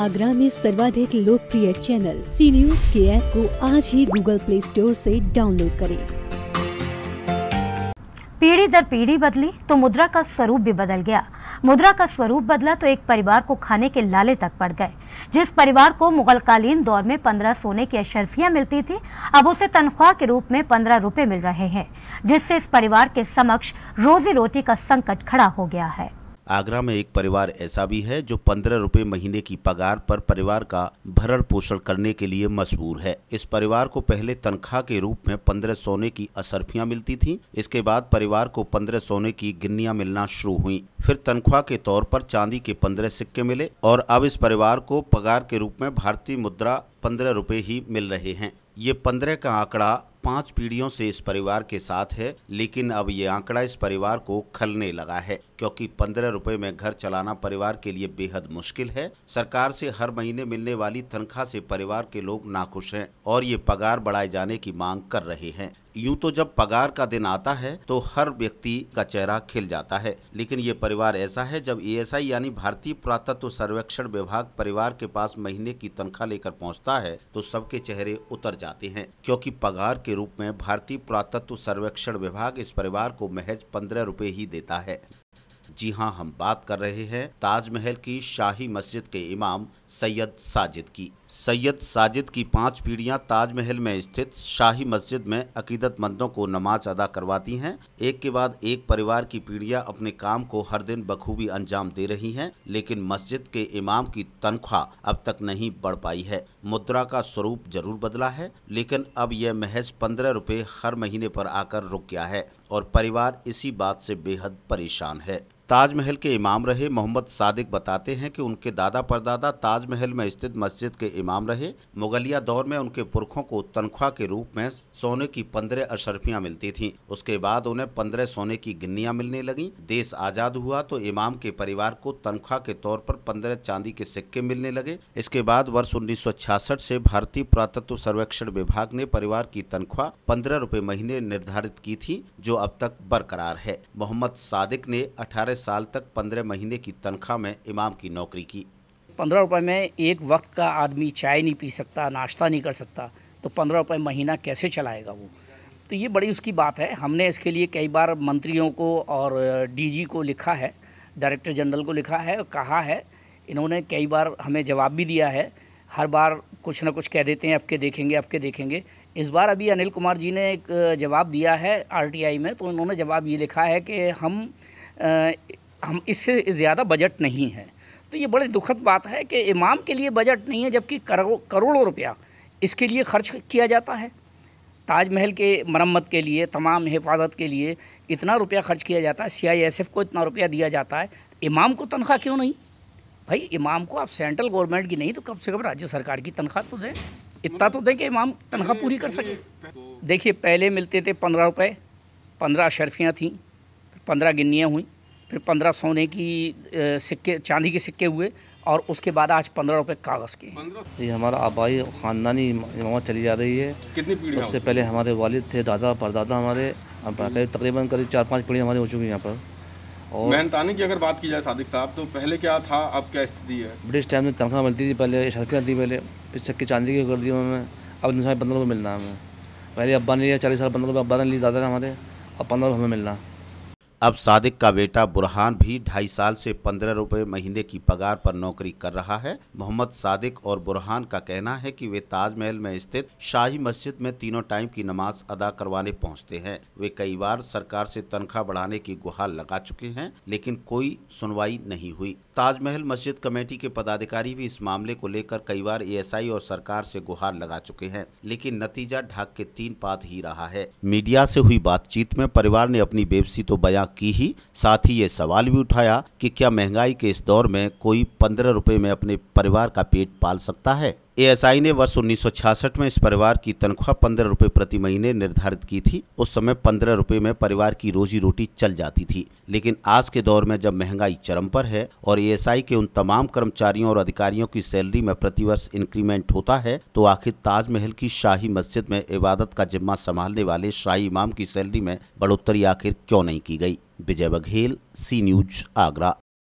आगरा में सर्वाधिक लोकप्रिय चैनल सी न्यूज के ऐप को आज ही गूगल प्ले स्टोर से डाउनलोड करें। पीढ़ी दर पीढ़ी बदली तो मुद्रा का स्वरूप भी बदल गया। मुद्रा का स्वरूप बदला तो एक परिवार को खाने के लाले तक पड़ गए। जिस परिवार को मुगल कालीन दौर में 15 सोने की अशरफियां मिलती थी, अब उसे तनख्वाह के रूप में 15 रुपए मिल रहे हैं, जिससे इस परिवार के समक्ष रोजी रोटी का संकट खड़ा हो गया है। आगरा में एक परिवार ऐसा भी है जो 15 रुपए महीने की पगार पर परिवार का भरण पोषण करने के लिए मजबूर है। इस परिवार को पहले तनख्वाह के रूप में 15 सोने की असरफियां मिलती थीं। इसके बाद परिवार को 15 सोने की गिन्नियां मिलना शुरू हुई, फिर तनख्वाह के तौर पर चांदी के 15 सिक्के मिले और अब इस परिवार को पगार के रूप में भारतीय मुद्रा 15 रुपए ही मिल रहे हैं। ये 15 का आंकड़ा 5 पीढ़ियों से इस परिवार के साथ है, लेकिन अब ये आंकड़ा इस परिवार को खलने लगा है, क्योंकि 15 रुपए में घर चलाना परिवार के लिए बेहद मुश्किल है। सरकार से हर महीने मिलने वाली तनख्वाह से परिवार के लोग नाखुश हैं और ये पगार बढ़ाए जाने की मांग कर रहे हैं। यूँ तो जब पगार का दिन आता है तो हर व्यक्ति का चेहरा खिल जाता है, लेकिन ये परिवार ऐसा है जब ASI यानी भारतीय पुरातत्व सर्वेक्षण विभाग परिवार के पास महीने की तनख्वाह लेकर पहुँचता है तो सबके चेहरे उतर जाते हैं, क्योंकि पगार के रूप में भारतीय पुरातत्व सर्वेक्षण विभाग इस परिवार को महज 15 रुपए ही देता है। जी हाँ, हम बात कर रहे हैं ताजमहल की शाही मस्जिद के इमाम सैयद साजिद की। सैयद साजिद की 5 पीढ़ियाँ ताजमहल में स्थित शाही मस्जिद में अकीदतमंदों को नमाज अदा करवाती हैं। एक के बाद एक परिवार की पीढ़ियाँ अपने काम को हर दिन बखूबी अंजाम दे रही हैं, लेकिन मस्जिद के इमाम की तनख्वाह अब तक नहीं बढ़ पाई है। मुद्रा का स्वरूप जरूर बदला है, लेकिन अब यह महज 15 रुपये हर महीने पर आकर रुक गया है और परिवार इसी बात से बेहद परेशान है। ताजमहल के इमाम रहे मोहम्मद सादिक बताते हैं कि उनके दादा परदादा ताजमहल में स्थित मस्जिद के इमाम रहे। मुगलिया दौर में उनके पुरखों को तनख्वाह के रूप में सोने की 15 अशरफियां मिलती थीं। उसके बाद उन्हें 15 सोने की गिन्नियां मिलने लगीं। देश आजाद हुआ तो इमाम के परिवार को तनख्वाह के तौर पर 15 चांदी के सिक्के मिलने लगे। इसके बाद वर्ष 1966 से भारतीय पुरातत्व सर्वेक्षण विभाग ने परिवार की तनख्वाह 15 रुपए महीने निर्धारित की थी, जो अब तक बरकरार है। मोहम्मद सादिक ने 18 साल तक 15 महीने की तनख्वाह में इमाम की नौकरी की। 15 रुपए में एक वक्त का आदमी चाय नहीं पी सकता, नाश्ता नहीं कर सकता, तो 15 रुपए महीना कैसे चलाएगा वो? तो ये बड़ी उसकी बात है। हमने इसके लिए कई बार मंत्रियों को और DG को लिखा है, डायरेक्टर जनरल को लिखा है और कहा है। इन्होंने कई बार हमें जवाब भी दिया है, हर बार कुछ ना कुछ कह देते हैं, आपके देखेंगे आपके देखेंगे। इस बार अभी अनिल कुमार जी ने एक जवाब दिया है RTI में, तो उन्होंने जवाब ये लिखा है कि हम इससे ज़्यादा बजट नहीं है। तो ये बड़ी दुखद बात है कि इमाम के लिए बजट नहीं है, जबकि करोड़ों रुपया इसके लिए खर्च किया जाता है। ताजमहल के मरम्मत के लिए, तमाम हिफाजत के लिए इतना रुपया खर्च किया जाता है, CISF को इतना रुपया दिया जाता है, इमाम को तनख्वाह क्यों नहीं? भाई इमाम को आप सेंट्रल गवर्नमेंट की नहीं तो कम से कम राज्य सरकार की तनख्वाह तो दें, इतना तो दें कि इमाम तनख्वाह पूरी कर सके। देखिए पहले मिलते थे 15 रुपये, 15 अशरफियाँ थीं, 15 गिन्नियाँ हुई, फिर 15 सोने की सिक्के चांदी के सिक्के हुए और उसके बाद आज 15 रुपये कागज़ के। ये हमारा आबाई ख़ानदानी इमामत चली जा रही है। कितनी पीढ़ियाँ? उससे पहले हमारे वालिद थे, दादा परदादा हमारे, तकरीबन करीब 4-5 पीढ़ियाँ हमारी हो चुकी हैं यहाँ पर। और मेहनताने की अगर बात की जाए सादिक साहब, तो पहले क्या था अब क्या स्थिति है? ब्रिटिश टाइम में तनख्वाह मिलती थी, पहले अशरफियाँ थी, पहले फिर सिक्के चांदी के कर दिए हमें। अब 15 रुपये मिलना हमें, पहले अब्बा ने लिया 40 साल 15 रुपये अब्बा ने लिए, दादा ने हमारे, अब 15 रुपये हमें मिलना। अब सादिक का बेटा बुरहान भी 2.5 साल से 15 रुपए महीने की पगार पर नौकरी कर रहा है। मोहम्मद सादिक और बुरहान का कहना है कि वे ताजमहल में स्थित शाही मस्जिद में तीनों टाइम की नमाज अदा करवाने पहुंचते हैं। वे कई बार सरकार से तनख्वाह बढ़ाने की गुहार लगा चुके हैं, लेकिन कोई सुनवाई नहीं हुई। ताजमहल मस्जिद कमेटी के पदाधिकारी भी इस मामले को लेकर कई बार ASI और सरकार से गुहार लगा चुके हैं, लेकिन नतीजा ढाक के 3 पात ही रहा है। मीडिया से हुई बातचीत में परिवार ने अपनी बेबसी तो बयां की ही, साथ ही ये सवाल भी उठाया कि क्या महंगाई के इस दौर में कोई 15 रुपए में अपने परिवार का पेट पाल सकता है। ASI ने वर्ष 1966 में इस परिवार की तनख्वाह 15 रुपए प्रति महीने निर्धारित की थी। उस समय 15 रुपए में परिवार की रोजी रोटी चल जाती थी, लेकिन आज के दौर में जब महंगाई चरम पर है और ASI के उन तमाम कर्मचारियों और अधिकारियों की सैलरी में प्रतिवर्ष इंक्रीमेंट होता है, तो आखिर ताजमहल की शाही मस्जिद में इबादत का जिम्मा संभालने वाले शाही इमाम की सैलरी में बढ़ोतरी आखिर क्यों नहीं की गई? Vijay Baghel, C News, Agra.